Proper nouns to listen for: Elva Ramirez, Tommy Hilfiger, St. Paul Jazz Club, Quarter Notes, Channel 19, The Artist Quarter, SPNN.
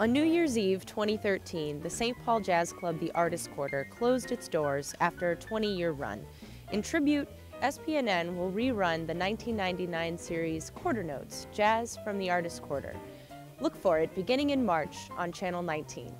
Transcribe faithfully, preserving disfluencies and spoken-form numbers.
On New Year's Eve twenty thirteen, the Saint Paul Jazz Club, The Artist Quarter, closed its doors after a twenty-year run. In tribute, S P N N will rerun the nineteen ninety-nine series Quarter Notes, Jazz from the Artist Quarter. Look for it beginning in March on Channel nineteen.